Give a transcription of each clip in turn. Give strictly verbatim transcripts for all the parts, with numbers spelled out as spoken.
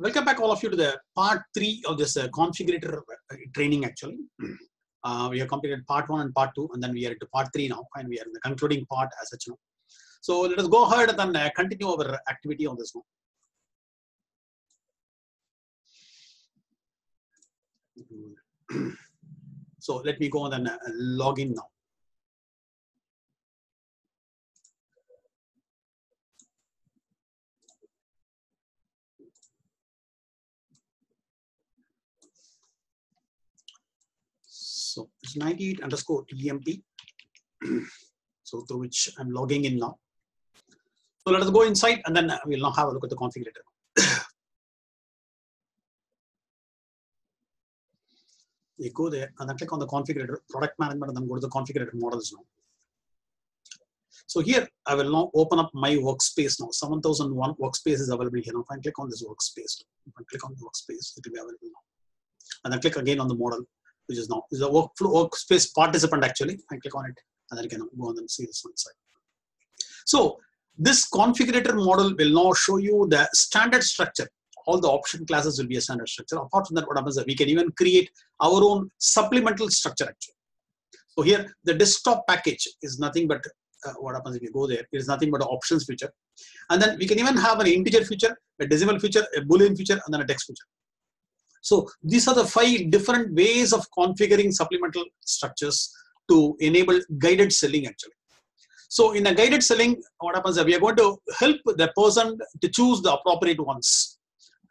Welcome back all of you to the part three of this uh, configurator training actually. Uh, we have completed part one and part two, and then we are into part three now, and we are in the concluding part as such now. So let us go ahead and then uh, continue our activity on this one. So let me go and then uh, log in now. So it's ninety-eight underscore E M T, so through which I'm logging in now. So let us go inside and then we'll now have a look at the configurator. You go there and then click on the configurator, product management, and then go to the configurator models now. So here I will now open up my workspace now. seven thousand one workspace is available here now. If I click on this workspace, if I click on the workspace, it will be available now. And then click again on the model, which is now is a workflow workspace participant actually. I click on it and then I can go on and see this one side. So this configurator model will now show you the standard structure. All the option classes will be a standard structure. Apart from that, what happens is that we can even create our own supplemental structure actually. So here the desktop package is nothing but uh, what happens if you go there, it is nothing but an options feature. And then we can even have an integer feature, a decimal feature, a boolean feature, and then a text feature. So these are the five different ways of configuring supplemental structures to enable guided selling actually. So in a guided selling, what happens is we are going to help the person to choose the appropriate ones.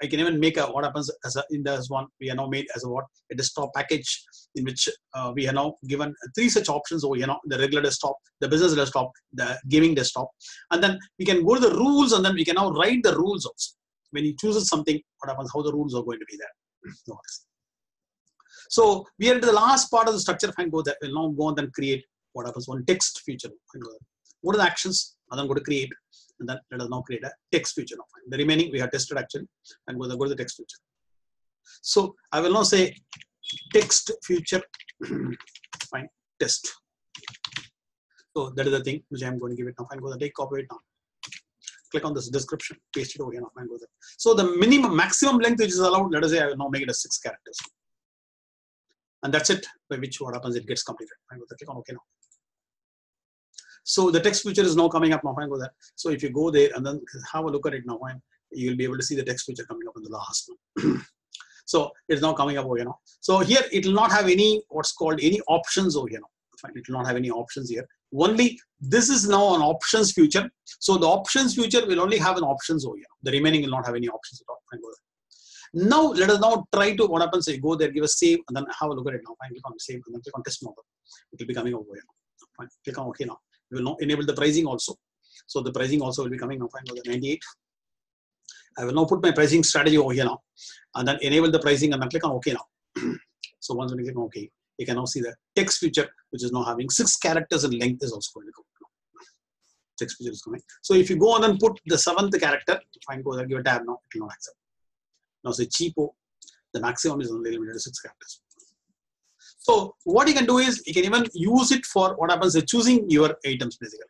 I can even make a what happens as a, in this one, we are now made as a what a desktop package in which uh, we are now given three such options over here now, the regular desktop, the business desktop, the gaming desktop. And then we can go to the rules and then we can now write the rules also. When he chooses something, what happens, how the rules are going to be there. So we are into the last part of the structure. If I go there, we'll now go and then create what happens one text feature. What are the actions? And then go to create, and then let us now create a text feature. The remaining we have tested actually, and go to the text feature. So I will now say text feature. Fine, test. So that is the thing which I am going to give it now. Fine, go there, take copy it now. Click on this description, paste it over here. And go there. So the minimum, maximum length which is allowed, let us say I will now make it as six characters. And that's it, by which what happens, it gets completed. And go there. Click on OK now. So the text feature is now coming up now. And go there. So if you go there and then have a look at it now, and you will be able to see the text feature coming up in the last one. So it's now coming up over here now. So here it will not have any what's called any options over here now. It will not have any options here. Only this is now an options feature. So the options feature will only have an options over here. The remaining will not have any options at all. Now let us now try to what happens. So you go there, give a save, and then have a look at it now. Fine, click on save, and then click on test model. It will be coming over here. Fine, click on OK now. We will now enable the pricing also. So the pricing also will be coming now. Fine, go there, ninety-eight. I will now put my pricing strategy over here now, and then enable the pricing, and then click on OK now. So once we click on OK, you can now see the text feature, which is now having six characters in length, is also going to come. Text feature is coming. So if you go on and put the seventh character, fine, go there, give a tab now, it will not accept. Now say cheapo, the maximum is only limited to six characters. So what you can do is you can even use it for what happens is choosing your items basically.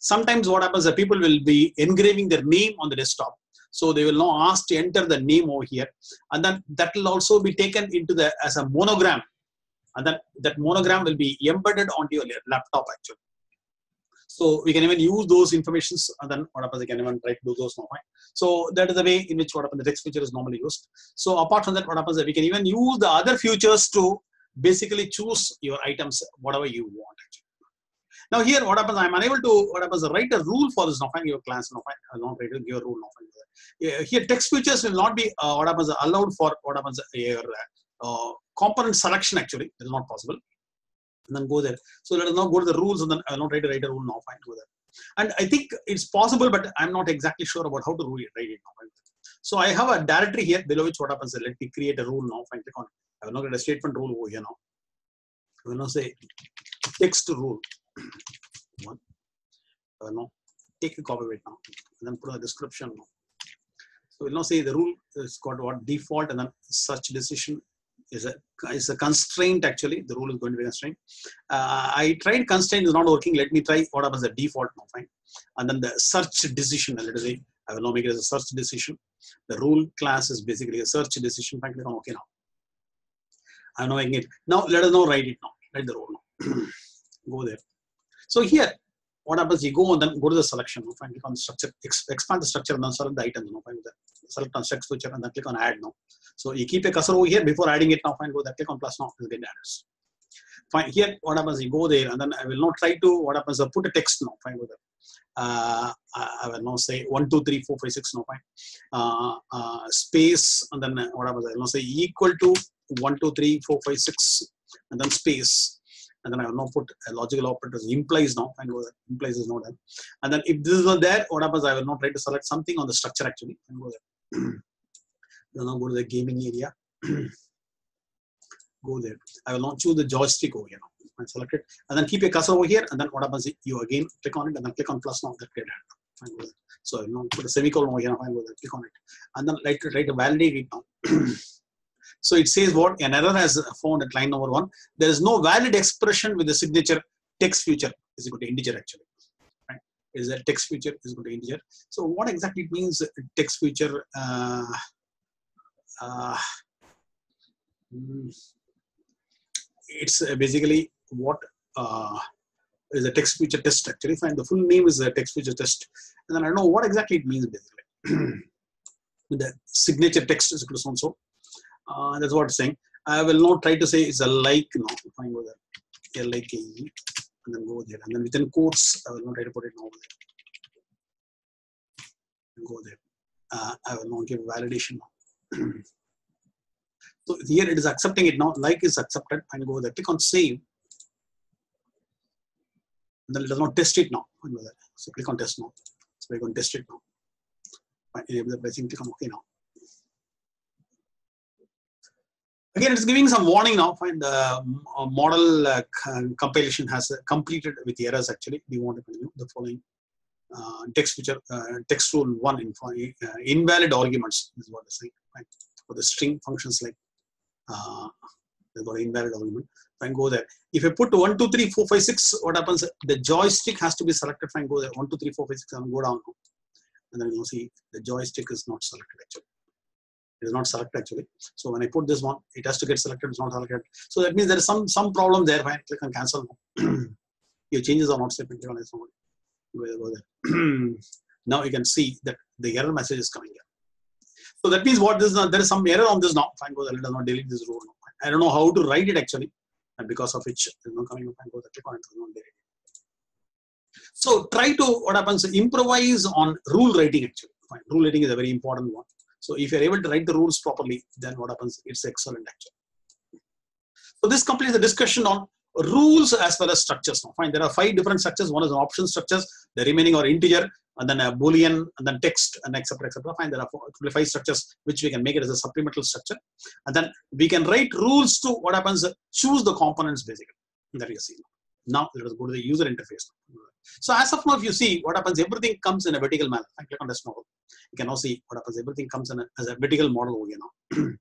Sometimes what happens is people will be engraving their name on the desktop. So they will now ask to enter the name over here, and then that will also be taken into the as a monogram. And then that monogram will be embedded onto your laptop actually. So we can even use those informations, and then what happens, you can even try to do those now. Right? So that is the way in which what happens, the text feature is normally used. So apart from that, what happens is we can even use the other features to basically choose your items, whatever you want actually. Now here, what happens, I'm unable to what happens, write a rule for this now. Fine, your class now. Fine, I'll not write your rule now. Fine. Here text features will not be uh, what happens allowed for what happens your uh, component selection actually. It is not possible. And then go there. So let us now go to the rules, and then I'll not write a writer rule now. Fine, go there. And I think it's possible, but I'm not exactly sure about how to write it now. So I have a directory here below which what happens is let me create a rule now. Fine, click on it. I will now get a statement rule over here now. I will now say text rule one. I will now take a copy of it now, and then put a description now. So we'll now say the rule is called what default, and then such decision is a is a constraint actually. The rule is going to be constraint. Uh, I tried constraint is not working. Let me try what happens the default now. Fine, and then the search decision. Let us say I will now make it as a search decision. The rule class is basically a search decision. I click on OK now. I'm now making it. Now let us now write it now. Write the rule now. Go there. So here, what happens? You go on then go to the selection. Now find click on structure. Expand the structure and then select the item. Now find the select on structure feature and then click on add now. So you keep a cursor over here before adding it. Now find go there. Click on plus now. You'll get the address. Fine. Here, what happens? You go there and then I will not try to. What happens? I put a text now. Find go there. Uh, I will now say one two three four five six. Now find uh, uh, space and then what happens? I will now say equal to one two three four five six and then space. And then I will now put a logical operator implies now. I know that implies is not there. And then if this is not there, what happens? I will now try to select something on the structure actually. And go there. Now go to the gaming area. Go there. I will now choose the joystick over here now. And select it. And then keep a cursor over here. And then what happens? You again click on it and then click on plus now. That created. So I will now put a semicolon over here. Now. Go there. Click on it. And then like to try to validate it now. So it says what an error has found at line number one. There is no valid expression with the signature text feature is equal to integer actually. Right? Is that text feature is equal to integer? So what exactly it means text feature? Uh, uh, it's basically what uh, is a text feature test actually. Find the full name is a text feature test, and then I know what exactly it means basically. The signature text is equal to so and so. Uh, that's what it's saying. I will not try to say it's a like now. If I go there, L I K E, and then go there, and then within quotes, I will not try to put it now. Go there. Uh, I will not give validation now. So here it is accepting it now. Like is accepted, and go there. Click on save. And then it does not test it now. Go there. So click on test now. So we're going to test it now. I enable the pricing. Click on OK now. Again, it's giving some warning now. Find the model uh, compilation has completed with errors. Actually, we want to continue the following uh, text feature, uh, text rule one in uh, invalid arguments is what they're saying. Right? For the string functions like uh, they've got an invalid argument. Fine, go there. If you put one two three four five six, what happens? The joystick has to be selected. Fine, go there. One two three four five six, and go down, and then you'll see the joystick is not selected actually. Is not selected actually. So when I put this one, it has to get selected. It's not selected. So that means there is some some problem there. Fine, click on cancel. Your changes are not saved. Click on this one. Go there. Now you can see that the error message is coming here. So that means what this now there is some error on this now. Fine, go there. Let us not delete this row. Now. I don't know how to write it actually, and because of which it is not coming up. Fine, go there. Click on it. Not delete it. So try to what happens? Improvise on rule writing actually. Fine, rule writing is a very important one. So if you're able to write the rules properly, then what happens? It's excellent actually. So this completes the discussion on rules as well as structures. Now, fine, there are five different structures. One is an option structures. The remaining are integer, and then a boolean, and then text, and et cetera, et cetera. Fine, there are four, five structures which we can make it as a supplemental structure, and then we can write rules to what happens? Choose the components basically. That you see. Now let us go to the user interface. So as of now, if you see what happens, everything comes in a vertical manner. I click on this model. You can now see what happens. Everything comes in a, as a vertical model over here now.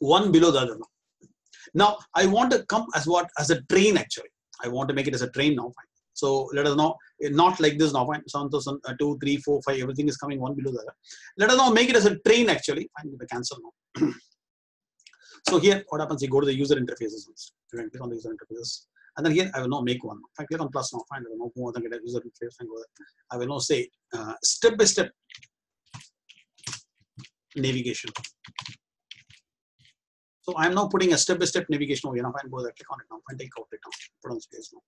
One below the other now. Now I want to come as what as a train actually. I want to make it as a train now. Fine. So let us now not like this now. Fine. seven thousand, uh, two, three, four, five. Everything is coming one below the other. Let us now make it as a train actually. Fine. With the cancel now. So here what happens? You go to the user interfaces. You can click on the user interfaces. And then here I will now make one. If I click on plus now, fine, I will now more than get a user interface and go there. I will now say uh, step by step navigation. So I am now putting a step by step navigation over here. Now fine, go there, click on it now, fine, take out it now, put on space now.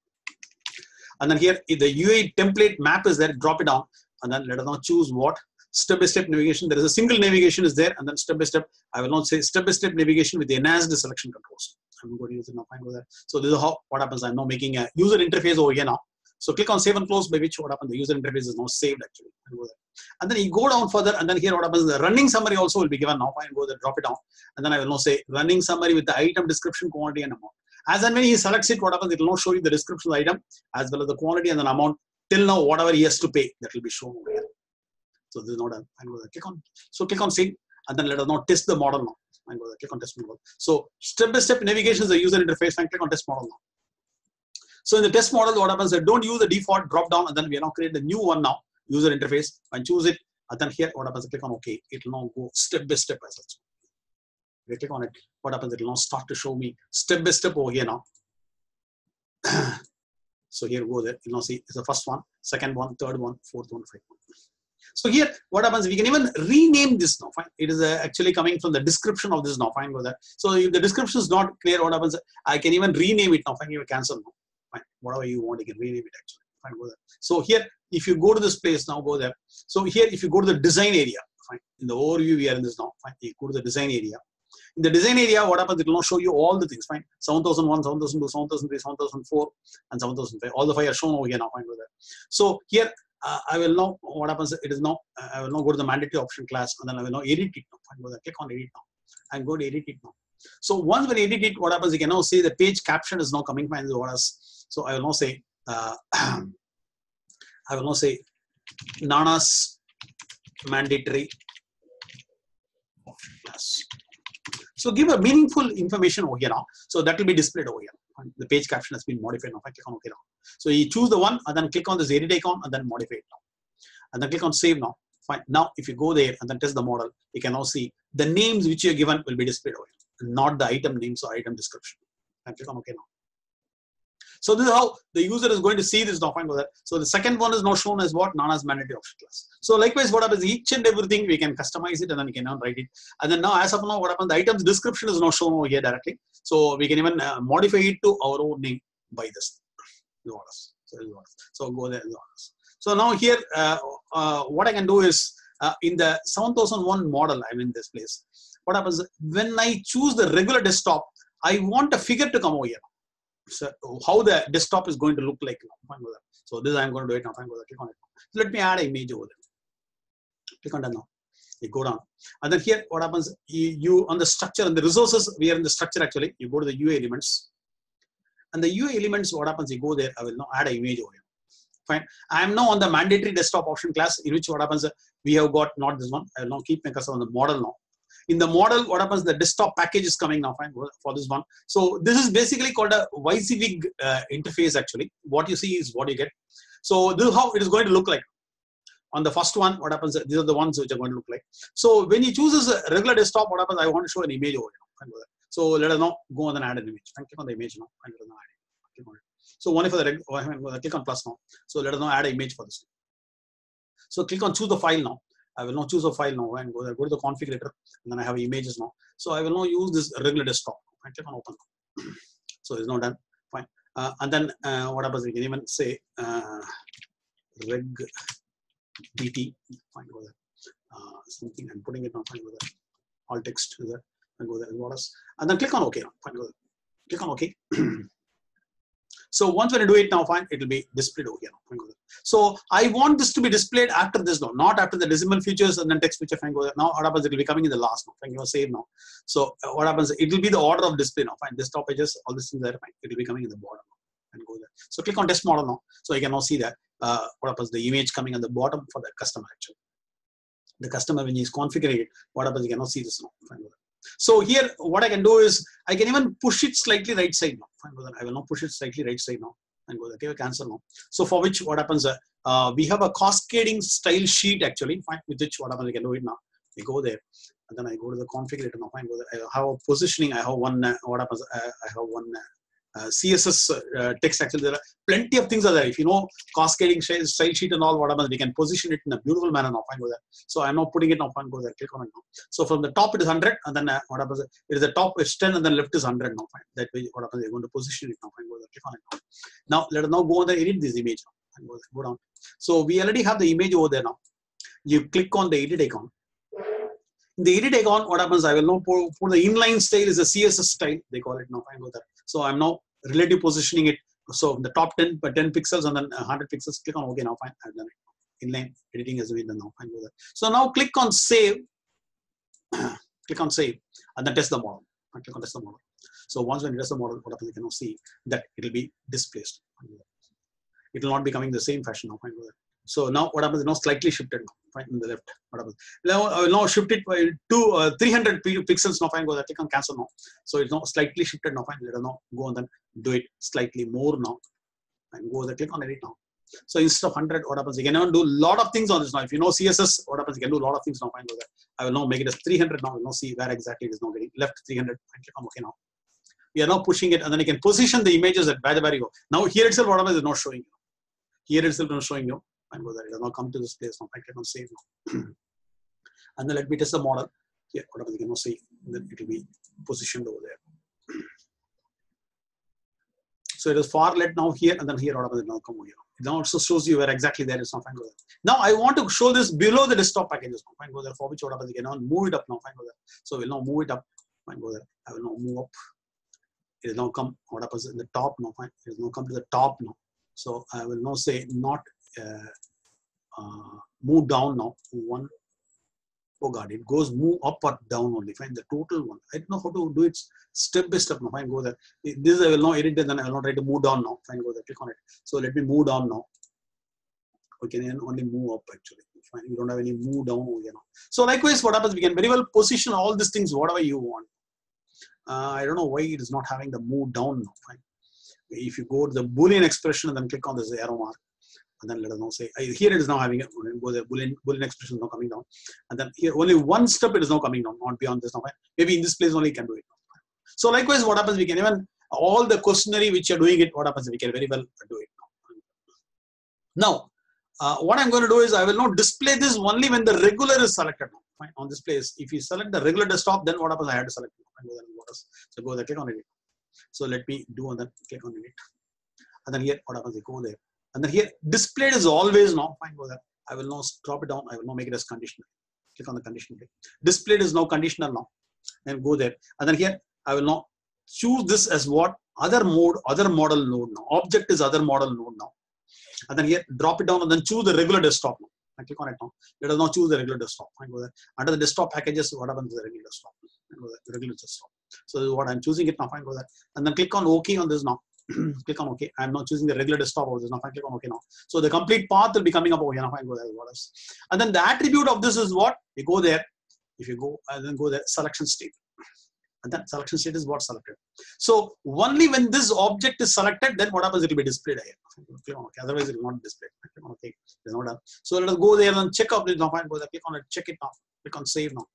And then here if the U I template map is there, drop it down, and then let us now choose what step by step navigation. There is a single navigation is there, and then step by step. I will now say step by step navigation with the enhanced selection controls. I'm going to use it now. Fine, go there. So this is how what happens. I'm now making a user interface over here now. So click on save and close, by which what happens? The user interface is now saved actually. And go there. And then you go down further, and then here what happens? The running summary also will be given now. Fine, go there, drop it down, and then I will now say running summary with the item description, quantity, and amount. As and when he selects it, what happens? It will now show you the description item as well as the quantity and the amount. Till now, whatever he has to pay, that will be shown over here. So this is not done. Fine, go there. Click on. So click on save, and then let us now test the model now. And go there, click on test model. So step-by-step navigation is the user interface. And click on test model now. So in the test model, what happens? I don't use the default drop down, and then we are now create the new one now, user interface, and choose it. And then here, what happens? I click on OK. It will now go step by step. As I click on it, what happens? It will now start to show me step by step over here now. So here go there. You know, see it's the first one, second one, third one, fourth one, fifth one. So here, what happens? We can even rename this now. Fine. It is uh, actually coming from the description of this now. Fine. Go there. So if the description is not clear, what happens? I can even rename it now. Fine. You can cancel now. Fine. Whatever you want, you can rename it actually. Fine. Go there. So here, if you go to this place now, go there. So here, if you go to the design area, fine. In the overview, we are in this now. Fine. You go to the design area. In the design area, what happens? It will now show you all the things. Fine, seven thousand one, seven thousand two, seven thousand three, seven thousand four, and seven thousand five. All the five are shown over here now. Fine, go there. So here, uh, I will now. What happens? It is now. Uh, I will now go to the mandatory option class, and then I will now edit it now. Fine, go there. Click on edit now. I'm going to edit it now. So once we edit it, what happens? You can now see the page caption is now coming. Fine, over us. So I will now say. Uh, I will now say, Nana's mandatory option class. So give a meaningful information over here now. So that will be displayed over here. The page caption has been modified now. I click on OK now. So you choose the one and then click on this edit icon and then modify it now. And then click on save now. Fine. Now if you go there and then test the model, you can now see the names which you are given will be displayed over here, not the item names or item description. And click on OK now. So this is how the user is going to see this now. Fine, go there. So the second one is now shown as what? Nana's mandatory option class. So likewise, what happens? Each and everything we can customize it and then we can now write it. And then now, as of now, what happens? The item's description is now shown over here directly. So we can even uh, modify it to our own name by this. So go there. So now here, uh, uh, what I can do is uh, in the seven thousand one model, I'm in this place. What happens when I choose the regular desktop? I want a figure to come over here. So how the desktop is going to look like now. So this I'm going to do it now. Click on it. So let me add an image over there. Click on that now. You go down. And then here what happens, you, you on the structure and the resources, we are in the structure actually. You go to the U I elements. And the U I elements, what happens, you go there, I will now add an image over here. Fine. I am now on the mandatory desktop option class, in which what happens, we have got not this one. I will now keep my cursor on the model now. In the model, what happens? The desktop package is coming now. Fine, for this one. So this is basically called a Y C V uh, interface. Actually, what you see is what you get. So this is how it is going to look like. On the first one, what happens? These are the ones which are going to look like. So when you choose a regular desktop, what happens? I want to show an image over here. So let us now go on and add an image. Click on the image now. Click on it. So only for the regular. Click on plus now. So let us now add an image for this. So click on choose the file now. I will now choose a file now and go there, go to the configurator, and then I have images now. So I will now use this regular desktop. I click on open. So it's now done. Fine. Uh, and then uh, what happens? We can even say uh, reg dt. Fine. Go there. Uh, something I'm putting it now. Fine. Go there. All text is there. And go there. And what else? And then click on OK. Now. Fine. Go there. Click on OK. So once when I do it now, fine, it will be displayed over here. So I want this to be displayed after this now, not after the decimal features and then text feature. Fine, go there. Now what happens? It will be coming in the last now. Fine, you save now. So what happens? It will be the order of display now. Fine, desktop pages, all these things there. Fine, it will be coming in the bottom now. And go there. So click on test model now. So you can now see that uh, what happens? The image coming on the bottom for the customer actually. The customer when he is configuring it, what happens? You cannot see this now. Fine, go there. So here, what I can do is I can even push it slightly right side now. Fine, go there. I will now push it slightly right side now and go there. Okay, cancel now. So for which what happens? Uh, uh, we have a cascading style sheet actually. Fine, with which what happens? I can do it now. We go there, and then I go to the configurator now. Fine, go there. I have a positioning. I have one. Uh, what happens? Uh, I have one uh, uh, C S S uh, text actually. There are plenty of things are there. If you know cascading style sheet and all, what happens? We can position it in a beautiful manner now. Fine, go there. So I'm now putting it now. Fine, go there. Click on it now. So from the top it is one hundred, and then uh, what happens? It is the top is ten, and then left is one hundred now. Fine. That way, what happens? You're going to position it now. Fine, go there. Click on it now. Now let us now go there. Edit this image. Now. Go, go down. So we already have the image over there now. You click on the edit icon. In the edit icon, what happens? I will now put, put the inline style is a C S S style. They call it now. Fine, go there. So I'm now relative positioning it. So the top ten, but ten pixels and then one hundred pixels. Click on OK now. Fine, I've done it. Inline editing has been done now. Fine, go there. So now click on save. Click on save, and then test the model. And click on test the model. So once when you test the model, what happens? You can now see that it will be displaced. It will not be coming the same fashion now. Fine, go there. So now what happens? Now slightly shifted now. Fine, in the left. What happens? Now I will now shift it by two uh, three hundred pixels now. Fine, go there. Click on cancel now. So it's now slightly shifted now. Fine, let us now go and then do it slightly more now. And go there. Click on edit now. So instead of one hundred, what happens? You can now do a lot of things on this now. If you know C S S, what happens? You can do a lot of things now. Fine, go there. I will now make it as three hundred now. We'll now see where exactly it is now getting left three hundred. I'm okay now. We are now pushing it, and then you can position the images at where you go. Now here itself, what happens? Is not showing you. Here itself, not showing you. Fine, go there. It has now come to this place now. I click on save now. And then let me test the model. Here, what happens? You can now see that it will be positioned over there. So it is far left now here, and then here, what happens? Now come over here. It also shows you where exactly there is. Now, fine, go there. Now I want to show this below the desktop packages. Now, fine, go there. For which, what happens? You can now move it up now. Fine, go there. So we'll now move it up. Fine, go there. I will now move up. It has now come, what happens in the top now, fine. It has now come to the top now. So I will now say not uh, uh, move down now. One, oh God, it goes move up or down only, fine. The total one. I don't know how to do it step by step now, fine, go there. This I will now edit and then I will not try to move down now, fine, go there, click on it. So let me move down now. We can then only move up actually, fine. You don't have any move down over here now. So likewise, what happens, we can very well position all these things, whatever you want. Uh, I don't know why it is not having the move down now. Fine. If you go to the Boolean expression and then click on this arrow mark, and then let us now say, here it is now having it. Go there, Boolean, Boolean expression is now coming down. And then here, only one step it is now coming down, not beyond this now. Fine. Maybe in this place only you can do it. So, likewise, what happens? We can even, all the questionnaire which you're doing it, what happens? We can very well do it now. Now, uh, what I'm going to do is I will not display this only when the regular is selected now. Fine. On this place, if you select the regular desktop, then what happens? I had to select it. Go there, what else? So go there, click on edit. So let me do and then click on edit. And then here, what happens? You go there. And then here, displayed is always now. Fine, go there. I will now drop it down. I will now make it as conditional. Click on the conditional. Displayed is now conditional now. And go there. And then here, I will now choose this as what? Other mode, other model node now. Object is other model node now. And then here, drop it down and then choose the regular desktop now. I click on it now. Let us now choose the regular desktop. Fine, go there. Under the desktop packages, what happens to the regular desktop? Regular desktop. So this is what I'm choosing it now. Fine, go there. And then click on OK on this now. Click on OK. I'm not choosing the regular desktop over this now. Fine, click on OK now. So the complete path will be coming up over here now. Fine, go there. What else? And then the attribute of this is what? You go there. If you go and then go there, selection state. And then selection state is what selected. So only when this object is selected, then what happens? It will be displayed here. Okay. Otherwise, it will not display. Okay. It's not done. So let us go there and check up this now. Fine, go there. Click on it. Check it now. Click on save now.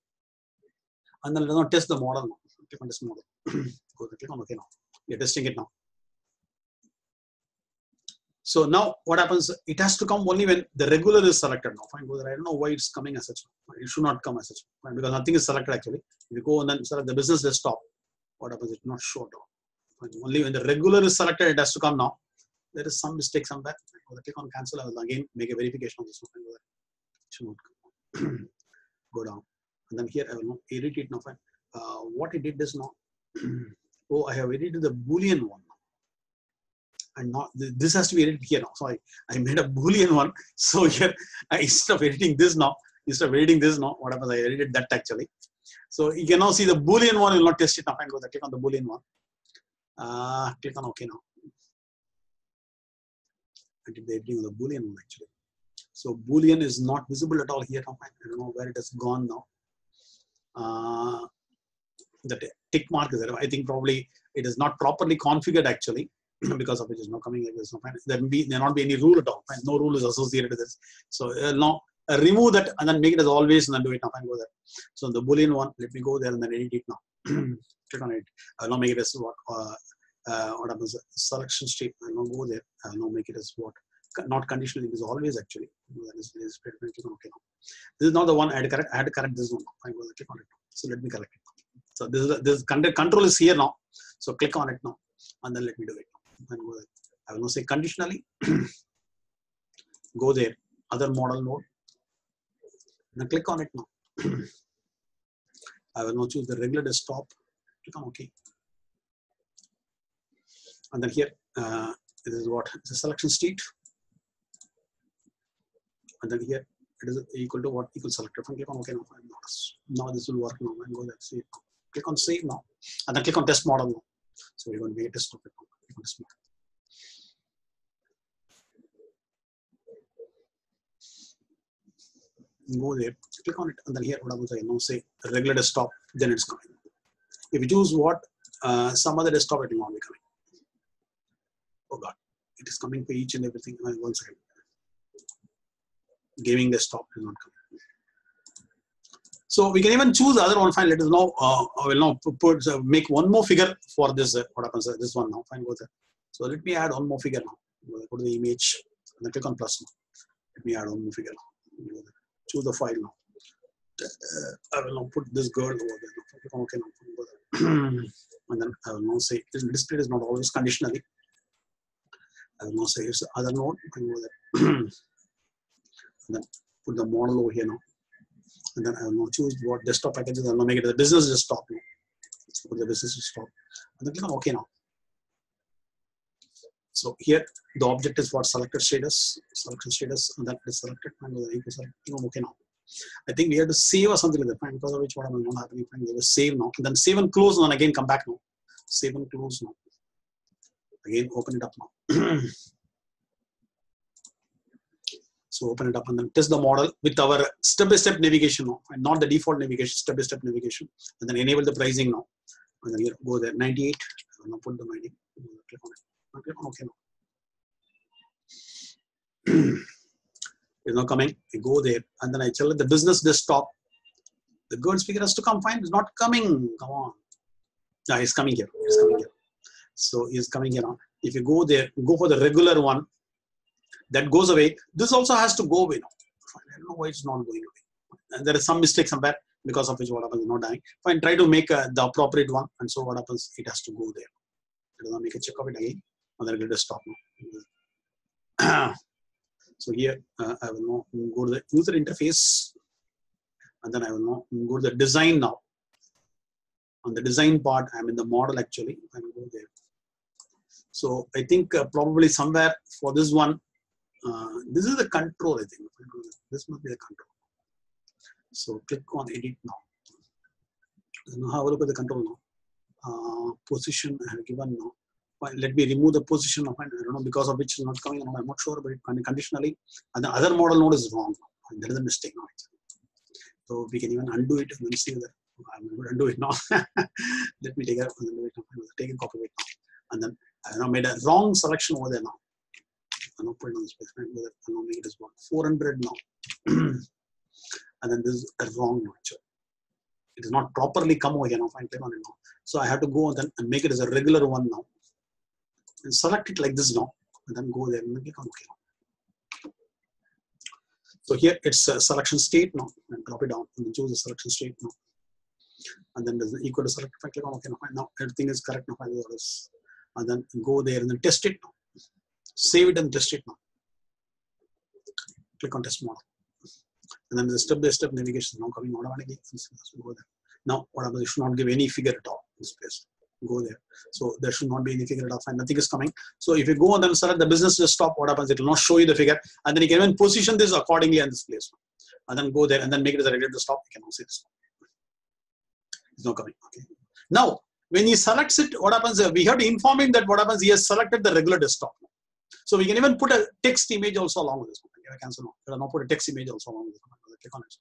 And then let us not test the model now. Click on this model. Go there. Click on OK now. We are testing it now. So now what happens? It has to come only when the regular is selected now. Fine, go there. I don't know why it's coming as such. It should not come as such. Fine, because nothing is selected actually. If you go and then select the business desktop, what happens? It's not showed now. Fine, only when the regular is selected, it has to come now. There is some mistake somewhere. Fine, go there. Click on cancel. I will again make a verification of this one. Go there. It should not come. Go down. And then here I will now edit it now. Fine. Uh, what I did is now. Oh, I have edited the Boolean one. And now this has to be edited here now. So I, I made a Boolean one. So here, I, instead of editing this now, instead of editing this now, what happens? I edited that actually. So you can now see the Boolean one will not test it now. Fine, go there. Click on the Boolean one. Uh, click on OK now. I did the editing of the Boolean one actually. So Boolean is not visible at all here now. Fine. I don't know where it has gone now. Uh, the tick mark is there. I think probably it is not properly configured actually. Because of which is not coming like this. No, there will be there not be any rule at all. Fine. No rule is associated with this. So uh, now uh, remove that and then make it as always and then do it now. Fine, go there. So the Boolean one, let me go there and then edit it now. Click on it. I'll now make it as what uh, uh, what happens? Selection state. I'll now go there. I'll now make it as what not conditional. It is always actually. This is not the one I had to correct. I had to correct this one. Fine, go there. Click on it. So let me correct it. So this is this control is here now. So click on it now and then let me do it. And go there. I will now say conditionally. Go there, other model node. Now click on it now. I will now choose the regular desktop. Click on OK. And then here, uh, this is what the selection state. And then here, it is equal to what equal selector. Click on OK now. Now this will work now. And go there. See it. Click on save now. And then click on test model now. So we're going to make a test of it now. Go there, click on it, and then here, what happens? I now say regular desktop, then it's coming. If you choose what uh, some other desktop, it will not be coming. Oh God, it is coming for each and everything. One second, giving the stop is not correct. So we can even choose other one. Fine, let us now. Uh, I will now put, uh, make one more figure for this. Uh, what happens? Uh, this one now. Fine, go there. So let me add one more figure now. Go to the image and then click on plus now. Let me add one more figure now. Choose the file now. Uh, I will now put this girl over there. Okay, now over there. And then I will now say this display is not always conditionally. I will now say it's the other node. Over there. And then put the model over here now. And then I will now choose what desktop packages. I will now make it the business desktop. Now. Let's put the business desktop. And then click on OK now. So here the object is for selected status, selection status, and that is selected. And okay now. I think we have to save or something like that, fine, because of which what I'm not happening, fine, they will save now, and then save and close, and then again come back now. Save and close now. Again, open it up now. So open it up and then test the model with our step-by-step navigation now, and not the default navigation, step-by-step navigation, and then enable the pricing now. And then here, go there, ninety-eight, I'm going to put the ninety, click on it, click on okay now. It's not coming. I go there and then I tell it the business desktop. The girl's figure has to come. Fine, it's not coming. Come on. No, it's coming here. It's coming here. So it's coming here on. If you go there, go for the regular one. That goes away. This also has to go away now. Fine, I don't know why it's not going away. And there is some mistake somewhere because of which what happens is not dying. Fine, try to make uh, the appropriate one. And so what happens? It has to go there. It does not make a check of it again. And then it will stop now. So here uh, I will now go to the user interface, and then I will now go to the design now. On the design part, I'm in the model actually. I will go there. So I think uh, probably somewhere for this one, uh, this is the control. I think this must be the control. So click on edit now. Now have a look at the control now. Uh, position I have given now. Let me remove the position of it. I don't know because of which it's not coming. I'm not sure, but it conditionally. And the other model node is wrong. And there is a mistake now. So we can even undo it and then see that I'm going to undo it now. Let me take a, take a copy of it now. And then I now made a wrong selection over there now. I now put it on the space. I now make it as one. four hundred now. And then this is a wrong actually. It is not properly come over here now. Fine, click on it now. So I have to go and then and make it as a regular one now. And select it like this now, and then go there and click on OK. So here it's a selection state now, and drop it down and then choose the selection state now, and then there's an equal to select. If I click on OK now, now everything is correct now, and then go there and then test it now, save it and test it now. Click on test model, and then the step-by-step navigation is now coming automatically. Go there. Now what happens? You should not give any figure at all in space. Go there. So there should not be any figure at all. Fine, nothing is coming. So if you go and then select the business desktop, what happens? It will not show you the figure. And then you can even position this accordingly in this place. And then go there and then make it as a regular desktop. You can now see this. It's not coming. Okay. Now, when he selects it, what happens? We have to inform him that what happens? He has selected the regular desktop. So we can even put a text image also along with this one. I cancel now. We will now put a text image also along with this one. Click on it.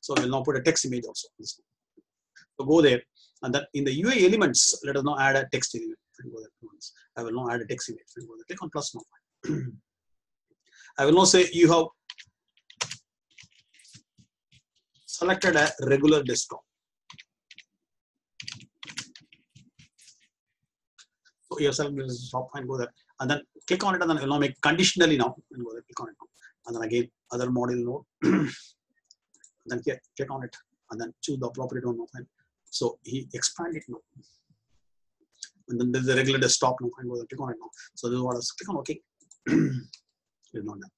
So we will now put a text image also. So go there. And then in the U I elements, let us now add a text element. I will now add a text image. Click on plus now. I will now say you have selected a regular desktop. So you have selected the desktop and go there. And then click on it and then I will now make conditionally now. And go there, click on it now. And then again, other model node. Then here, click on it and then choose the appropriate one. So he expanded now. And then there's the regular desktop now. Click on it now. So this is what I was click on OK. It's not done.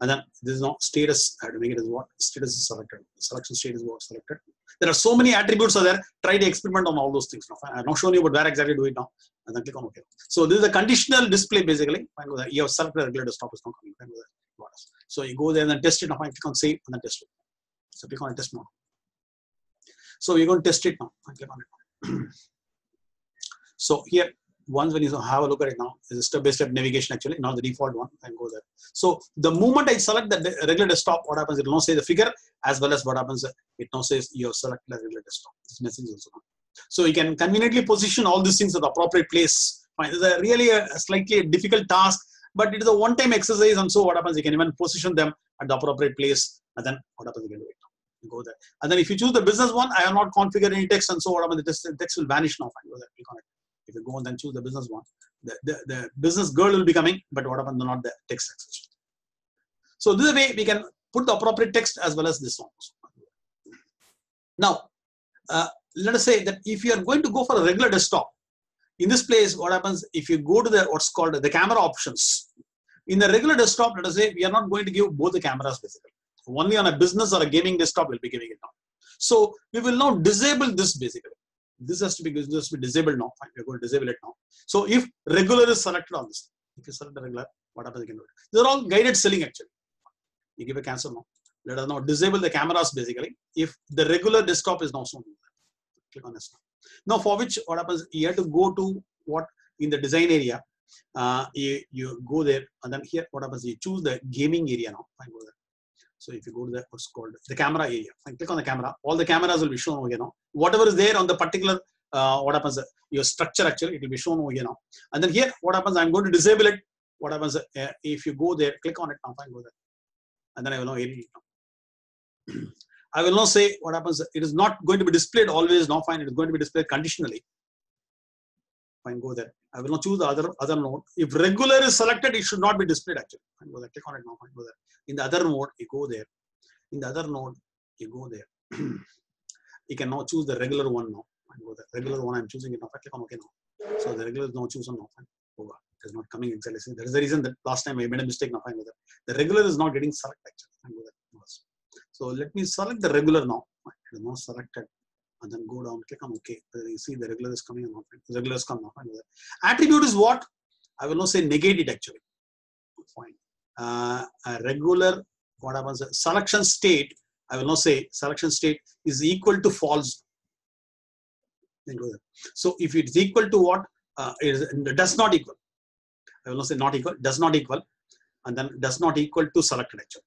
And then this is now status. I have to make it as what? Status is selected. Selection state is what selected. There are so many attributes are there. Try to experiment on all those things now. I have not shown you, but where exactly do it now. And then click on OK. So this is a conditional display basically. You have selected regular desktop is not coming. So you go there and then test it now. Click on save and then test it. So click on test mode. So we're going to test it now. Click on it. So here, once when you have a look at it now, is a step-by-step navigation actually, not the default one. And go there. So the moment I select the regular desktop, what happens? It will not say the figure as well as what happens. It now says you have selected the regular desktop. This message is also gone. So you can conveniently position all these things at the appropriate place. Fine. This is a really a slightly difficult task. but it is a one-time exercise, and so what happens, you can even position them at the appropriate place, and then what happens, you can do it. You go there. And then if you choose the business one, I have not configured any text, and so what happens, the text will vanish now. Fine, go there, click on it. If you go and then choose the business one, the, the, the business girl will be coming, but what happens, not the text exception. So this way, we can put the appropriate text as well as this one. Now, uh, let us say that if you are going to go for a regular desktop, in this place, what happens if you go to the what's called the camera options? In the regular desktop, let us say we are not going to give both the cameras basically. Only on a business or a gaming desktop we'll be giving it now. So we will now disable this basically. This has to be, this has to be disabled now. We're going to disable it now. So if regular is selected on this, if you select the regular, what happens you can do it. These are all guided selling actually. You give a cancel now. Let us now disable the cameras basically. If the regular desktop is now shown, click on this now. Now, for which what happens, you have to go to what in the design area, uh, you, you go there, and then here what happens, you choose the gaming area now. Fine, go there. So if you go to the what's called the camera area, fine, click on the camera, all the cameras will be shown over here now. Whatever is there on the particular, uh, what happens, your structure actually, it will be shown over here now. And then here, what happens, I'm going to disable it. What happens, uh, if you go there, click on it now, fine, go there. And then I will now edit it now. I will not say what happens. It is not going to be displayed always. Now, fine. It is going to be displayed conditionally. Fine, go there. I will not choose the other other mode. If regular is selected, it should not be displayed actually. Fine, go there. Click on it now. Fine, go there. In the other mode, you go there. In the other mode, you go there. You can now choose the regular one now. Fine, go there. Regular one, I'm choosing it now. I click on OK now. So the regular is now chosen now. Fine, go back. It is not coming exactly. That is the reason that last time I made a mistake. Now, fine, go there. The regular is not getting selected actually. Fine, go there. So let me select the regular now. It is now selected, and then go down, click on OK. You see the regular is coming now. The regular is coming now. Attribute is what? I will not say negate it actually. Fine. Uh, a regular, what happens? Selection state, I will not say selection state is equal to false. Then go there. So if it is equal to what? Uh, it is, does not equal. I will not say not equal, does not equal, and then does not equal to selected actually.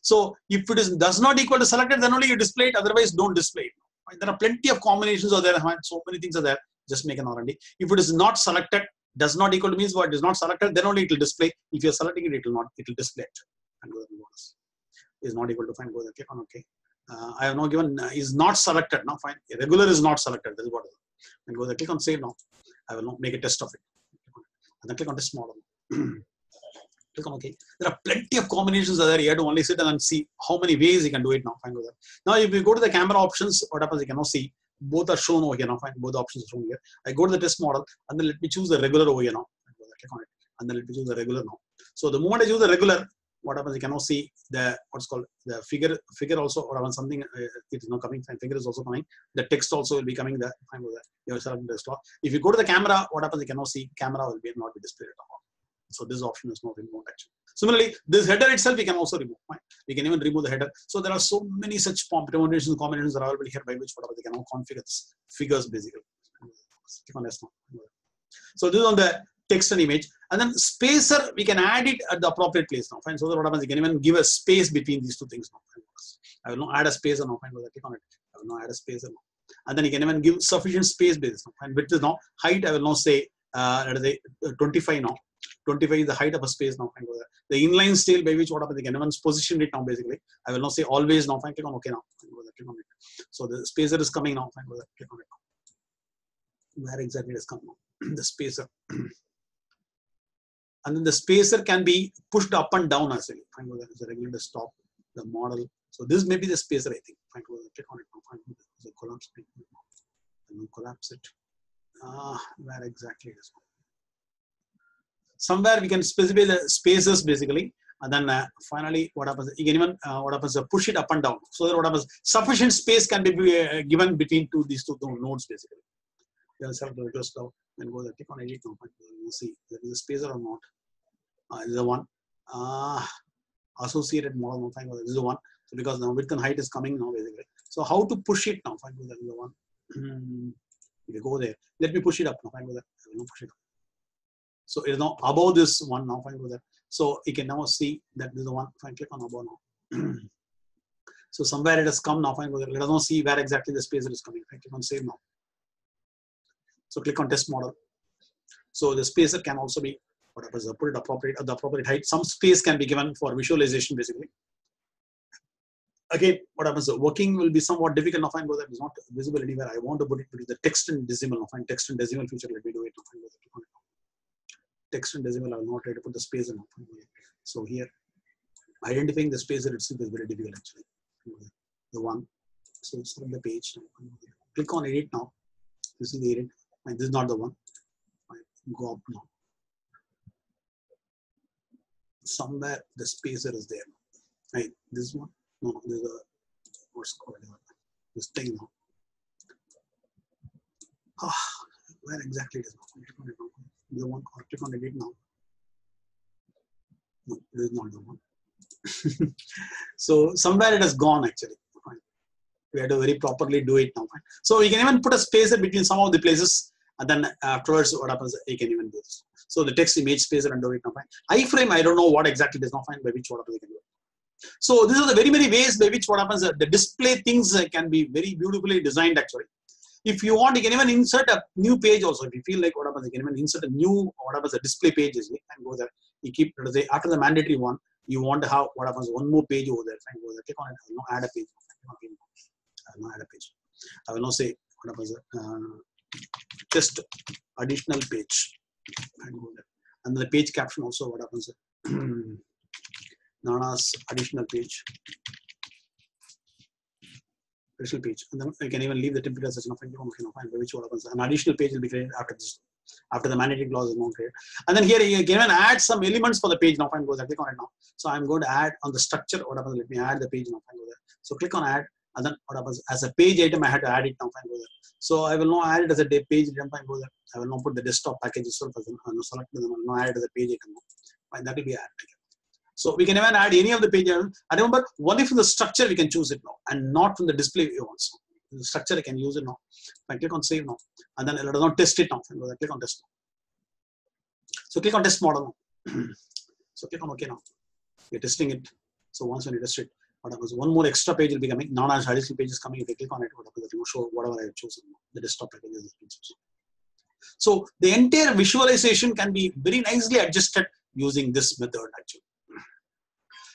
So if it is does not equal to selected, then only you display it. Otherwise, don't display it. There are plenty of combinations are there. So many things are there. Just make an R and D. If it is not selected, does not equal to means what is not selected, then only it will display. If you are selecting it, it will not. It will display it. And go there. Is not equal to fine. Go there. Click on OK. Uh, I have now given uh, is not selected. Now fine. Regular is not selected. This is what. And go there. Click on save now. I will now make a test of it. And then click on test model. Okay, there are plenty of combinations are there. You have to only sit and see how many ways you can do it now. Fine, go there. Now, if you go to the camera options, what happens? You can now see both are shown over here now. Fine, both the options are shown here. I go to the test model and then let me choose the regular over here now. Click on it and then let me choose the regular now. So the moment I choose the regular, what happens? You can now see the what's called the figure. Figure also or happens something. Uh, it is now coming. Fine, figure is also coming. The text also will be coming there. Fine, go there. You have selected the slot. If you go to the camera, what happens? You can now see camera will be not be displayed at all. So this option is not removed actually. Similarly, this header itself we can also remove. Right? We can even remove the header. So there are so many such combinations, combinations are available here by which whatever they can now configure this figures basically. Click on this now. So this is on the text and image, and then spacer we can add it at the appropriate place now. Fine. So that what happens? You can even give a space between these two things now. I will now add a spacer now. Fine. Click on it. I will now add a spacer now, and then you can even give sufficient space basis now. Fine. Width is now height. I will now say uh, let us say twenty-five now. twenty-five is the height of a space now. Fine, go there. The inline style by which what happens, the anyone's positioned it now basically. I will not say always now. Fine, click on OK now. Fine, go there, click on it. So the spacer is coming now. Fine, go there, click on it now. Where exactly it is coming now? The spacer. And then the spacer can be pushed up and down as well. Fine, go there. It's a regular desktop, the model. So this may be the spacer, I think. Fine, go there, click on it now. Fine, so collapse it. And then collapse it. Ah, where exactly it is going? Somewhere we can specify the spaces basically, and then uh, finally what happens, you can even uh, what happens uh, push it up and down, so that what happens, sufficient space can be uh, given between two these two nodes basically. Then select the request now and go there, click on edit now. You see there is a spacer or not. Uh, this is the one uh, associated model. This is the one. So because now width and height is coming now basically. So how to push it now? Fine, go there. This is the one. If you go there, let me push it up now. Fine, go there. I will push it up. So it is now above this one now. Fine, go there. So you can now see that this is the one. Fine, click on above now. So somewhere it has come now. Fine, go there. Let us now see where exactly the spacer is coming. Fine, click on save now. So click on test model. So the spacer can also be whatever is put it appropriate at the appropriate height. Some space can be given for visualization, basically. Again, what happens? Working will be somewhat difficult. Now, find whether it is not visible anywhere. I want to put it between the text and decimal. Now, find text and decimal feature. Let me do it. Now, find whether text and decimal. I will not try to put the space in. So here, identifying the space that itself is very difficult actually. The one. So it's on the page. Click on edit now. You see the edit. And this is not the one. Go up now. Somewhere the spacer is there. Right? This one. No, there's a what's called this thing now. Ah, where exactly it is now? The one or click on edit now. No, this is not the one. So somewhere it has gone actually. We had to very properly do it now. So you can even put a spacer between some of the places, and then afterwards what happens, you can even do this. So the text image spacer and do it now. iframe, I don't know what exactly it is now, by which what happens you can do it. So these are the very many ways by which what happens, the display things can be very beautifully designed actually. If you want, you can even insert a new page also. If you feel like what happens, you can even insert a new what happens a display page is and go there. You keep after the mandatory one, you want to have what happens one more page over there. Fine, go there. Click on it. I will not add a page. I will not add a page. I will not say what happens uh, just additional page. And go there. And the page caption also what happens. Nana's additional page, additional page, and then you can even leave the template section of which what happens. An additional page will be created after this, after the mandatory clause is not created. And then here you can even add some elements for the page now. Fine, goes there. Click on it now. So I'm going to add on the structure. What happens? Let me add the page now. Fine, go there. So click on add, and then what happens? As a page item, I had to add it now. Fine, go there. So I will not add it as a page item. Fine, go there. I will not put the desktop package itself as an select. I will not add it as a page item. Fine, that will be added. So we can even add any of the page. I remember only from the structure we can choose it now, and not from the display view also. The structure I can use it now. I click on save now, and then let us now test it now. I click on test. So click on test model now. So click on OK now. We're testing it. So once when you test it, what happens? One more extra page will be coming. Now as additional page is coming. If I click on it, what happens? It will show whatever I have chosen. The desktop package is chosen. So the entire visualization can be very nicely adjusted using this method actually.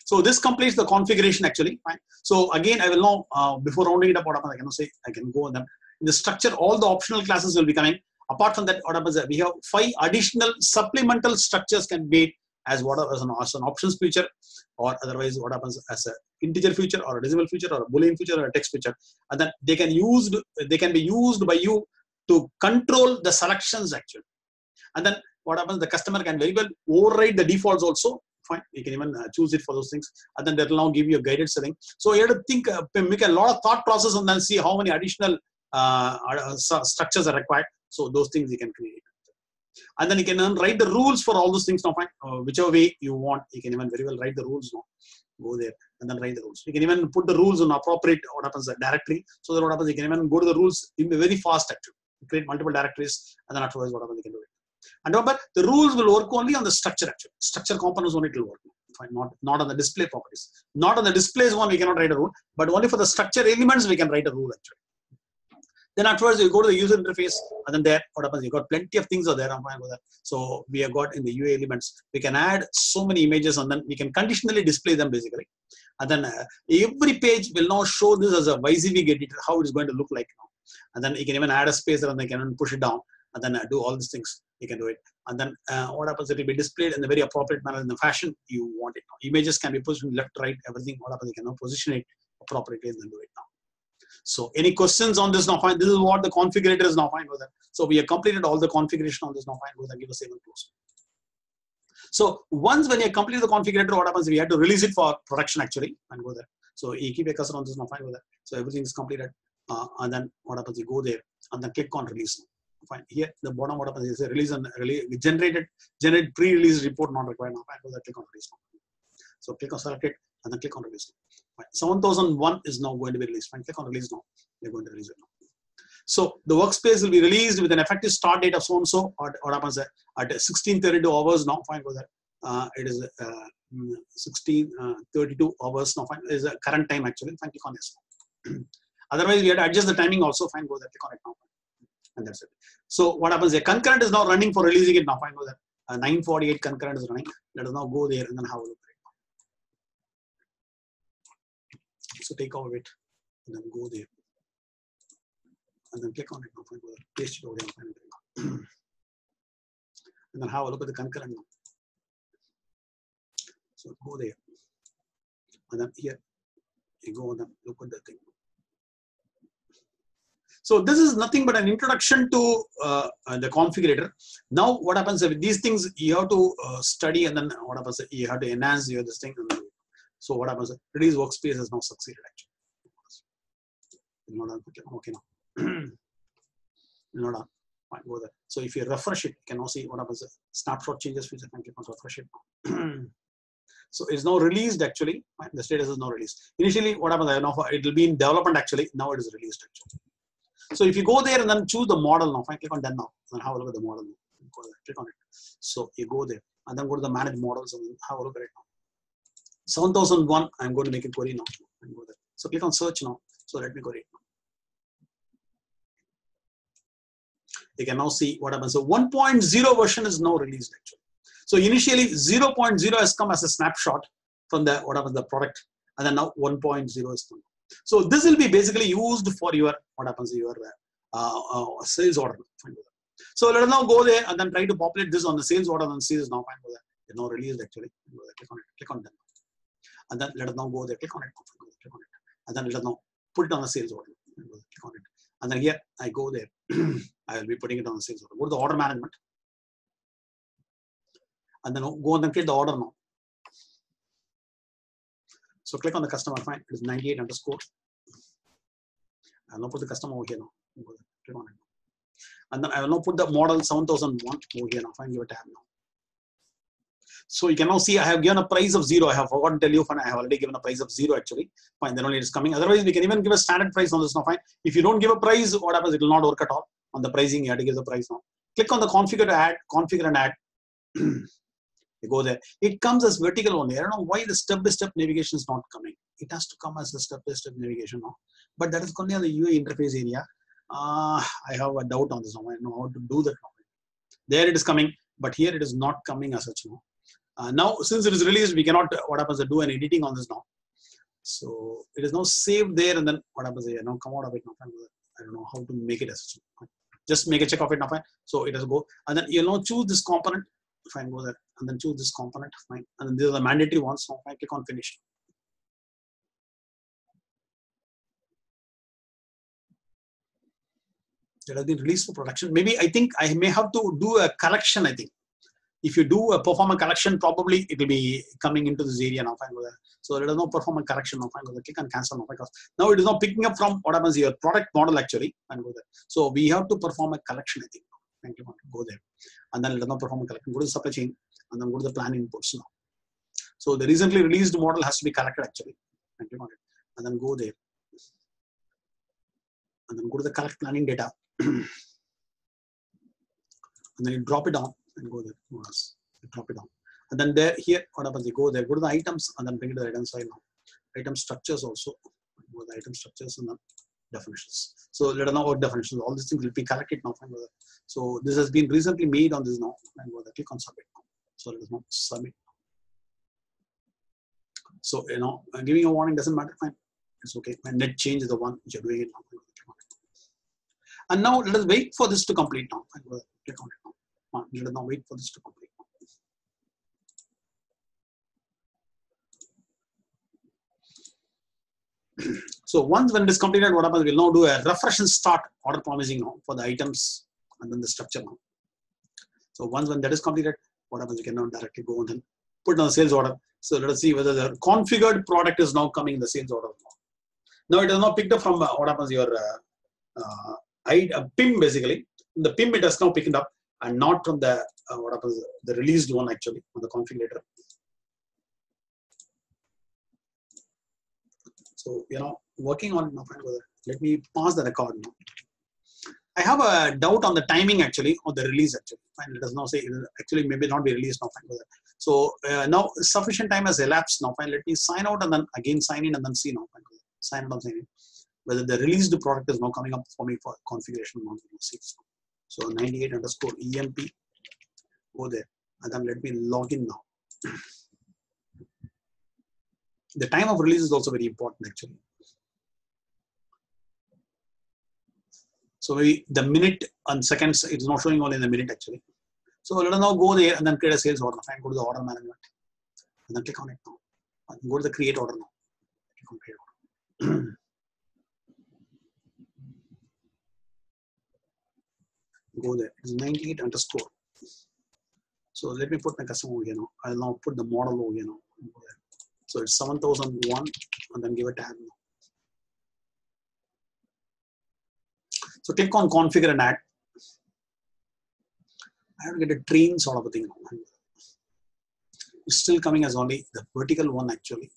So this completes the configuration actually. Right? So again, I will now, uh, before rounding it up, what happens, I can say, I can go on them. In the structure, all the optional classes will be coming. Apart from that, what happens, we have five additional supplemental structures can be as what as an, as an options feature, or otherwise what happens as an integer feature, or a decimal feature, or a Boolean feature, or a text feature. And then they can, used, they can be used by you to control the selections actually. And then what happens, the customer can very well override the defaults also. Fine, you can even uh, choose it for those things, and then that will now give you a guided setting. So you have to think, uh, make a lot of thought process, and then see how many additional uh, uh, structures are required. So those things you can create, and then you can uh, write the rules for all those things now. Fine, uh, whichever way you want, you can even very well write the rules now. Go there and then write the rules. You can even put the rules on appropriate what happens uh, directory. So that what happens, you can even go to the rules in the very fast actually. You create multiple directories, and then afterwards whatever you can do it. And remember, the rules will work only on the structure actually. Structure components only it will work. Fine, not, not on the display properties. Not on the displays one we cannot write a rule, but only for the structure elements we can write a rule actually. Then afterwards you go to the user interface, and then there what happens, you got plenty of things are there. So we have got in the U I elements, we can add so many images, and then we can conditionally display them basically. And then uh, every page will now show this as a Y Z V editor, how it is going to look like now. And then you can even add a spacer, and they can even push it down, and then uh, do all these things. You can do it, and then uh, what happens? It will be displayed in the very appropriate manner, in the fashion you want it. Now, images can be pushed from left, right, everything. What happens? You can now position it appropriately and then do it now. So, any questions on this now? Fine. This is what the configurator is now fine with that. So, we have completed all the configuration on this now. Fine with that. Give a save and close. So, once when you complete the configurator, what happens? We have to release it for production actually and go there. So, you keep a cursor on this now. Fine with that. So, everything is completed, uh, and then what happens? You go there and then click on release. Now. Fine. Here, the bottom what happens is a release and release, generated, generate pre-release report not required. Now, fine, click on release. So click on select it and then click on release. Fine. seven thousand one is now going to be released. Fine, click on release now. They're going to release it now. So the workspace will be released with an effective start date of so and so. Or what happens at sixteen thirty-two hours now? Fine, go there. Uh, it is uh, sixteen thirty-two hours now. Fine, it is a current time actually. Fine, click on yes. Otherwise, we have to adjust the timing also. Fine, go there. Click on it now. And that's it. So what happens? A concurrent is now running for releasing it now. Fine, go there. uh, nine forty-eight concurrent is running. Let us now go there and then have a look at it. So take out of it and then go there. And then click on it now, paste it over there. And then have a look at the concurrent now. So go there. And then here, you go and then look at the thing. So this is nothing but an introduction to uh, the configurator. Now what happens with these things, you have to uh, study, and then what happens, you have to enhance your this thing. So what happens, Redis Workspace has now succeeded actually. Okay now. Not on. Fine, go there. So if you refresh it, you can now see what happens. Snapshot changes feature. Can click on refresh it. So it's now released actually. Fine. The status is now released. Initially, what happens? I know it will be in development actually. Now it is released actually. So if you go there and then choose the model now, fine, click on done now, and have a look at the model. Now. Go there, click on it. So you go there and then go to the manage models and have a look at it now. seven thousand one. I'm going to make a query now. And go there. So click on search now. So let me go read now. You can now see what happens. So one point zero version is now released actually. So initially zero point zero has come as a snapshot from the whatever the product, and then now one point zero is coming. So this will be basically used for your what happens your uh, uh, sales order. So let us now go there and then try to populate this on the sales order and sales now. It's now released actually. Click on it. Click on them, and then let us now go there. Click on it. Click on it, and then let us now put it on the sales order. Click on it. And then here I go there. I will be putting it on the sales order. Go to the order management. And then go and then create the order now. So click on the customer. Fine. It is ninety-eight underscore. I will now put the customer over here now. Click on it. And then I will now put the model seven thousand one over here now. Fine. Give a tab now. So you can now see I have given a price of zero. I have forgotten to tell you, fine, I have already given a price of zero actually. Fine, then only it is coming. Otherwise, we can even give a standard price on this now. Fine. If you don't give a price, what happens? It will not work at all. On the pricing, you have to give the price now. Click on the configure to add, configure and add. You go there. It comes as vertical only. I don't know why the step-by-step navigation is not coming. It has to come as a step-by-step navigation now. But that is only on the U I interface area. Uh, I have a doubt on this now. I know how to do that now. There it is coming, but here it is not coming as such now. Uh, now, since it is released, we cannot, uh, what happens, to do an editing on this now. So, it is now saved there, and then what happens here, now come out of it now. I don't know how to make it as a, just make a check of it now. Fine. So, it has go, and then you now choose this component. Fine, go there, and then choose this component. Fine, and then these are the mandatory ones. Now, fine, click on finish. It has been released for production. Maybe I think I may have to do a correction, I think. If you do a perform a correction, probably it will be coming into this area now. Fine, go there. So let us now perform a correction now. Fine, go there. Click on cancel now. Because now it is now picking up from what happens here, product model actually. And go there. So we have to perform a correction, I think. Thank you. Go there. And then let us now perform a correction. Go to the supply chain and then go to the plan inputs now. So the recently released model has to be corrected actually. Thank you. And then go there. And then go to the correct planning data. And then you drop it down. And go there, drop it down, and then there here what happens? They go there, go to the items, and then bring it to the item side now. Item structures also, go to the item structures and then definitions. So let us know about definitions. All these things will be collected now. So this has been recently made on this now. And go there, click on submit now. So let us now submit. So you know, giving a warning doesn't matter. Fine, it's okay. And net change is the one which you're doing it now. And now let us wait for this to complete now. And go there, click on it now. Let us now wait for this to complete. So once when it is completed, what happens? We'll now do a refresh and start order promising now for the items and then the structure now. So once when that is completed, what happens? You can now directly go and then put on the sales order. So let us see whether the configured product is now coming in the sales order now. Now it is now picked up from uh, what happens your uh, uh, I, uh, P I M basically. In the P I M it has now picked up. And not from the uh, what happens the released one actually on the configurator. So you know working on now. Let me pause the record now. I have a doubt on the timing actually of the release actually. Fine, let us now say it will actually maybe not be released now. Fine, so uh, now sufficient time has elapsed now. Fine, let me sign out and then again sign in and then see now. Fine, sign out and sign in whether the released product is now coming up for me for configuration. So ninety-eight underscore E M P, go there, Madam, let me log in now. The time of release is also very important actually. So we, the minute and seconds, it's not showing only in the minute actually. So let us now go there and then create a sales order. Fine, go to the order management. And then click on it now. And go to the create order now. Click on create order. Go there. It's ninety-eight underscore. So let me put my customer over here now. I'll now put the model over here now. Go there. So it's seven thousand one and then give a tab now. So click on configure and add. I have to get a train sort of a thing. It's still coming as only the vertical one actually.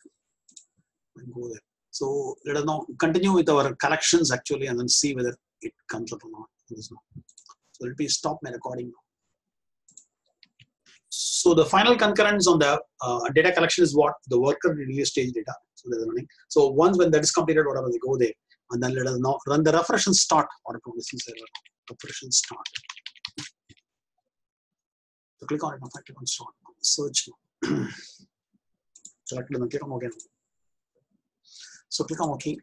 And go there. So let us now continue with our collections actually and then see whether it comes up or not. So let me stop my recording now. So the final concurrence on the uh, data collection is what? The worker release stage data. So that's running. So once when that is completed, whatever, they go there. And then let us now run the refresh and start order processing server. Refresh and start. So click on it. I click on start. Search. Select it and click on OK. So click on OK.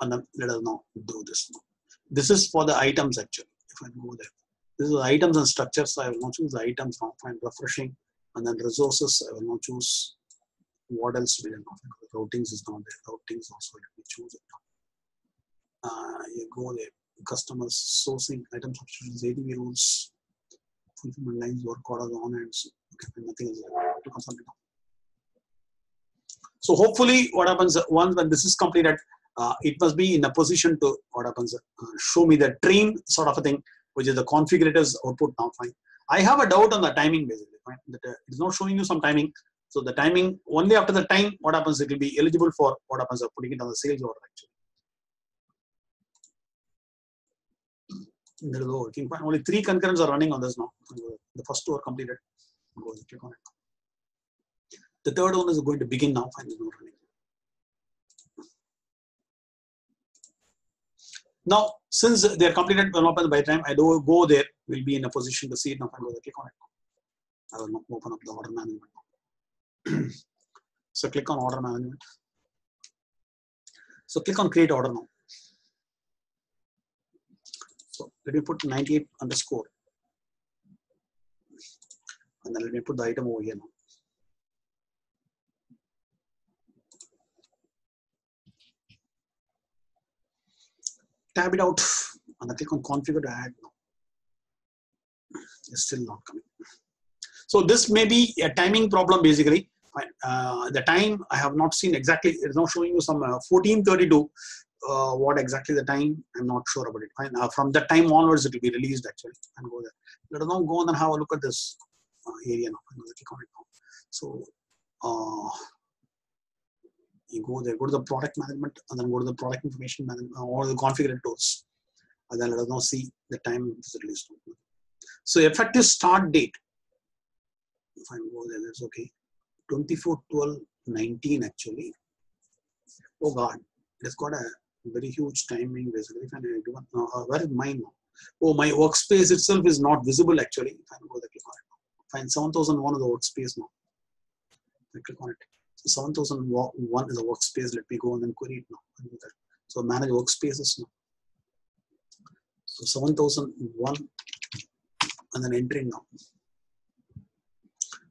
And then let us now do this. This is for the items actually. If I go there. This is the items and structures. So I will not choose the items now. Find refreshing. And then resources. I will not choose. What else we don't know? Routings is not there. Routings also, let me choose it now. Uh, you go there. Customers, sourcing, item substitutions, A D V rules, fulfillment lines, work orders, on and so, okay, nothing is there. So hopefully, what happens once when this is completed, uh, it must be in a position to what happens. Uh, show me the train sort of a thing, which is the configurator's output now. Fine. I have a doubt on the timing basically. Right? That uh, it's not showing you some timing. So the timing, only after the time, what happens, it will be eligible for what happens of putting it on the sales order actually. There is no working point. Only three concurrents are running on this now. The first two are completed. Go and click on it. The third one is going to begin now. Fine, it's not running. Now, since they are completed by the time I do go there, we'll be in a position to see it now. I will click on it. I will not open up the order management. So click on order management. So click on create order now. So let me put ninety-eight underscore. And then let me put the item over here now. Tab it out and then click on configure to add now. It's still not coming. So this may be a timing problem basically. Uh, the time I have not seen exactly, it's not showing you some uh, fourteen thirty-two. Uh, what exactly the time, I'm not sure about it. Fine. Uh, from that time onwards, it will be released actually. And go there. Let us now go on and have a look at this uh, area now. I'm going to click on it now. So uh, you go there, go to the product management, and then go to the product information management or the configured tools. And then let us now see the time is released. So effective start date. If I go there, that's okay. twenty-four twelve nineteen actually. Oh God, it's got a very huge timing basically. If I do one, uh, where is mine now? Oh, my workspace itself is not visible actually. If I go there, click on it. Find seven thousand one of the workspace now. I click on it. So seven thousand one is a workspace. Let me go and then query it now. So manage workspaces now. So seven thousand one and then entering now.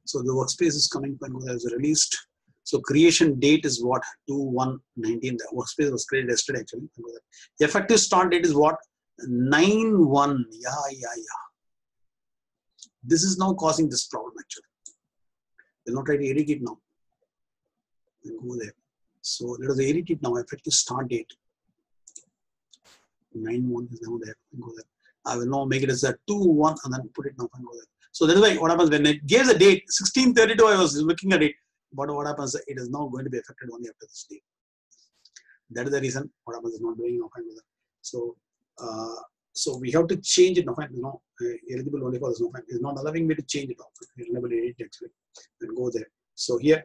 So the workspace is coming when it was released. So creation date is what? two one nineteen. The workspace was created yesterday actually. The effective start date is what? nine one. Yeah, yeah, yeah. This is now causing this problem actually. We'll not try to edit it now. We'll go there. So let us edit it now. Effective start date. nine one is now there. We'll go there. I will now make it as a two one and then put it now and go there. So that's why what happens when it gives a date, sixteen thirty-two, I was looking at it, but what happens, it is now going to be affected only after this date. That is the reason what happens is not doing now. So, uh, so we have to change it now. No, eligible only for this. It's not allowing me to change it. Eligible edit actually, and go there. So here,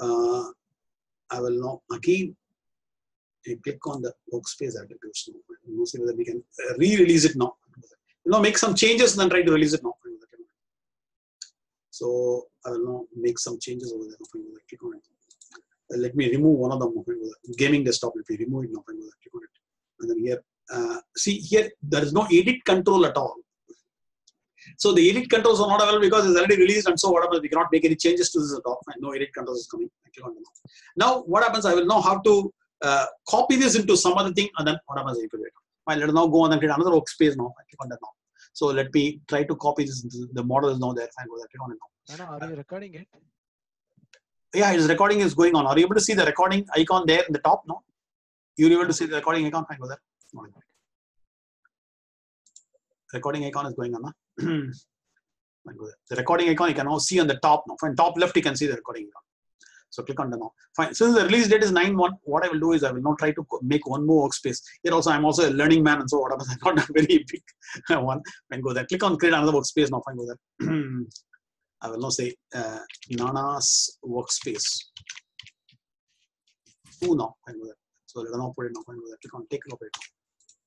uh, I will now again click on the workspace attributes. We'll see whether we can re-release it now. You know, make some changes and then try to release it now. So I will now make some changes over there. Click on it. Uh, let me remove one of them. Gaming desktop. Let me remove it. Click on it. And then here, uh, see here, there is no edit control at all. So the edit controls are not available because it's already released, and so whatever, we cannot make any changes to this at all. And no edit controls is coming. I click on it. Now what happens? I will now have to uh, copy this into some other thing, and then what happens? I put it. I let now go on and create another workspace now. I click on that now. So let me try to copy this. The model is now there. I go there. Click on it now. Are you recording it? Yeah, it's recording is going on. Are you able to see the recording icon there in the top? No. You're able to see the recording icon. I go there. No. Recording icon is going on. Huh? The recording icon you can now see on the top now. From top left, you can see the recording icon. So click on the now. Fine. Since the release date is nine one, what I will do is I will now try to make one more workspace. Here also, I'm also a learning man, and so whatever, I'm not a very big one. Fine, go there. Click on create another workspace now. Fine, go there. I will now say uh, Nana's workspace. Two now. Fine, go there. So let me now put it now. Fine, go there. Click on take it up it.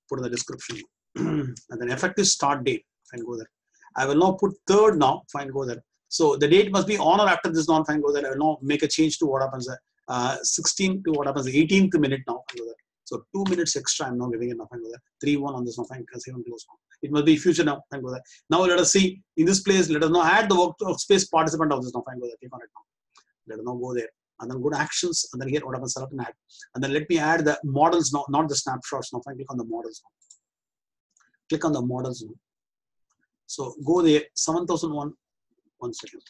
Put in the description. And then effective start date. Fine, go there. I will now put third now. Fine, go there. So the date must be on or after this non fine go there. I will now make a change to what happens uh, sixteen to what happens eighteenth minute now. Go there. So two minutes extra I'm now giving it now. Go there. Three one on this now. Fine, save and close now. It must be future now. Fine, go there. Now let us see in this place. Let us now add the workspace participant of this now. Fine, go there. Click on it now. Let us now go there and then go to actions and then here what happens select and add and then let me add the models now, not the snapshots now. Fine, click on the models now. Click on the models now. So go there seven thousand one. One second,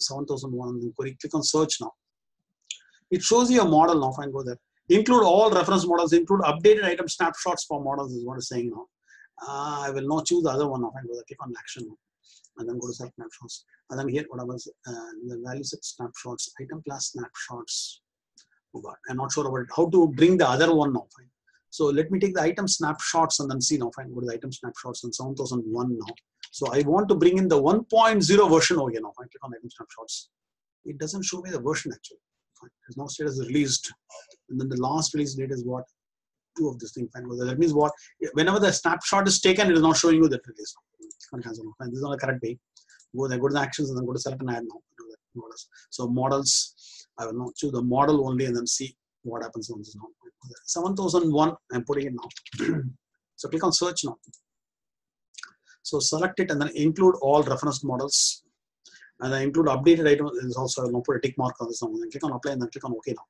seven thousand one query. Click on search now. It shows you a model now. Fine, go there. Include all reference models, include updated item snapshots for models, is what it's saying now. Uh, I will not choose the other one now. Fine, go there. Click on action now. And then go to select snapshots. And then here, whatever uh, the value set snapshots, item class snapshots. Oh God, I'm not sure about it. How to bring the other one now. Fine. So let me take the item snapshots and then see now. Fine, go to the item snapshots and seven thousand one now. So I want to bring in the one point zero version over here now. I click on item snapshots. It doesn't show me the version actually. It's now status released. And then the last release date is what? Two of this thing. That means what? Whenever the snapshot is taken, it is not showing you that release. This is not a correct way. Go there, go to the actions and then go to select and add now. So models, I will now choose the model only and then see what happens on this now. seven thousand one, I'm putting it now. So click on search now. So select it and then include all reference models and then include updated item is also, I will put a tick mark on this one and click on apply and then click on OK now.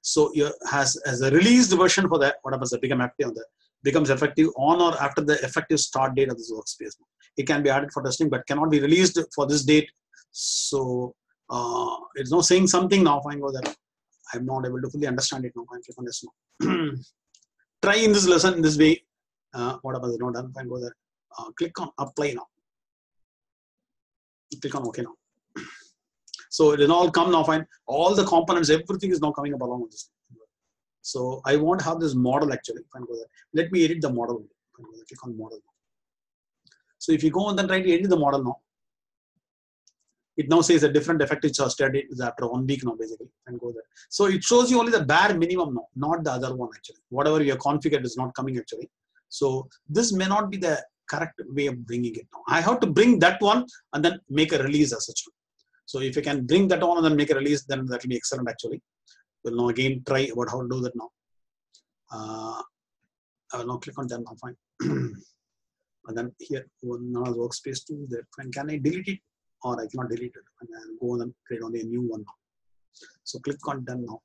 So you has as a released version for that, what happens the become active on that becomes effective on or after the effective start date of this workspace. It can be added for testing but cannot be released for this date. So uh, it's not saying something now. Fine, go there. I'm not able to fully understand it now. Fine, click on this now. Try in this lesson in this way. Uh, what happens? Not done. Fine, go there. Uh, click on apply now. Click on OK now. So it is all come now. Fine. All the components, everything is now coming up along with this. So I want to have this model actually. Fine, go there. Let me edit the model. Fine, go there. Click on model. So if you go on then try to edit the model now. It now says a different effective start date is after one week now basically. Fine, go there. So it shows you only the bare minimum now, not the other one actually. Whatever you have configured is not coming actually. So this may not be the correct way of bringing it now. I have to bring that one and then make a release as such. So if you can bring that on and then make a release, then that will be excellent actually. We'll now again try about how to do that now. Uh, I will now click on that now. Fine. And then here, another workspace tool there. Fine. Can I delete it or I cannot delete it? And I'll go on and create only a new one now. So click on done now.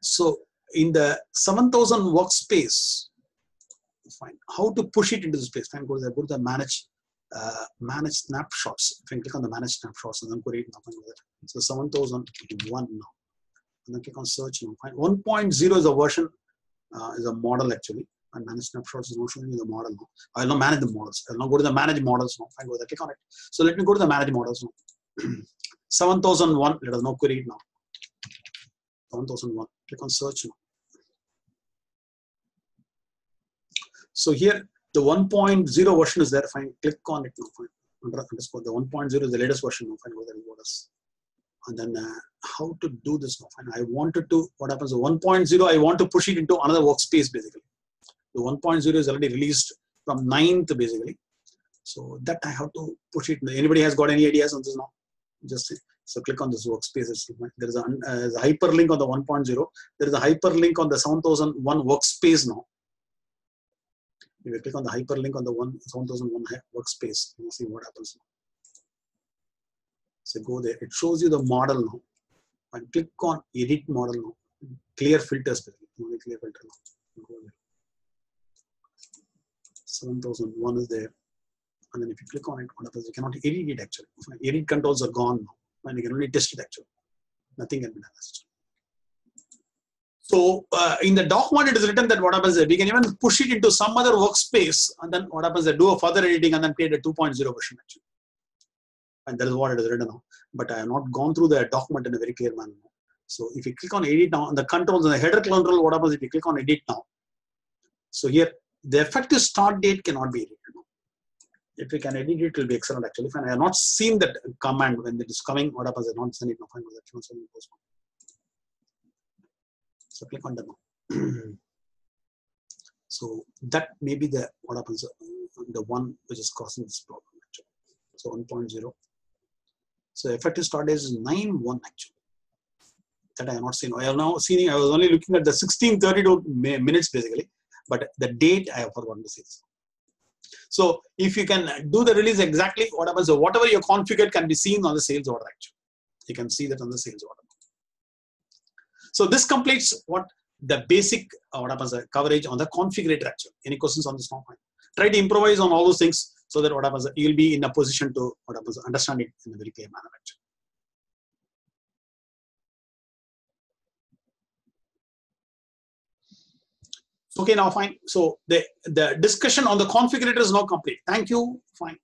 So in the seven thousand workspace, fine. How to push it into this place? Fine. Go there. Go to the manage, uh, manage snapshots. Fine. Click on the manage snapshots and then go right now. Fine. Go there. So seven thousand one now. And then click on search now. Fine. one point zero is a version, uh, is a model actually. And manage snapshots is not showing you the model now. I will not manage the models. I will now go to the manage models now. Fine. Go there. Click on it. So let me go to the manage models now. seven thousand one. Let us now query it now. seven thousand one. Click on search now. So here, the one point zero version is there. Fine, click on it now. Fine. The one point zero is the latest version now. Fine, go there and go us. And then uh, how to do this now? Fine, I wanted to, what happens? The one point zero, I want to push it into another workspace basically. The one point zero is already released from ninth basically. So that I have to push it. Anybody has got any ideas on this now? Just say. So click on this workspace. There is a, uh, a hyperlink on the one point zero. There is a hyperlink on the seven thousand one workspace now. If you click on the hyperlink on the one, seven thousand one workspace, you see what happens now. So go there. It shows you the model now. And click on edit model now. Clear filters. Clear filter now. Go there. seven thousand one is there. And then if you click on it, what happens? You cannot edit it actually. Edit controls are gone now. And you can only test it actually. Nothing can be done actually. So uh, in the document, it is written that what happens there, we can even push it into some other workspace, and then what happens there, do a further editing and then create a two point zero version actually. And that is what it is written now. But I have not gone through the document in a very clear manner. So if you click on edit now, and the controls and the header control, what happens if you click on edit now? So here, the effective start date cannot be edited. If we can edit it, it will be excellent actually. Fine. I have not seen that command when it is coming, what happens, I don't send it now. Fine. So click on demo. So that may be the what happens, the one which is causing this problem actually. So one point zero. So effective start date is nine one actually. That I have not seen. I have now seen. I was only looking at the sixteen thirty-two minutes basically, but the date I have forgotten to see. So if you can do the release exactly what happens, so whatever you configured can be seen on the sales order actually. You can see that on the sales order. So this completes what the basic uh, what happens uh, coverage on the configurator actually. Any questions on this now? Try to improvise on all those things so that what happens uh, you'll be in a position to what happens uh, understand it in a very clear manner actually. Okay, now fine. So the the discussion on the configurator is now complete. Thank you. Fine.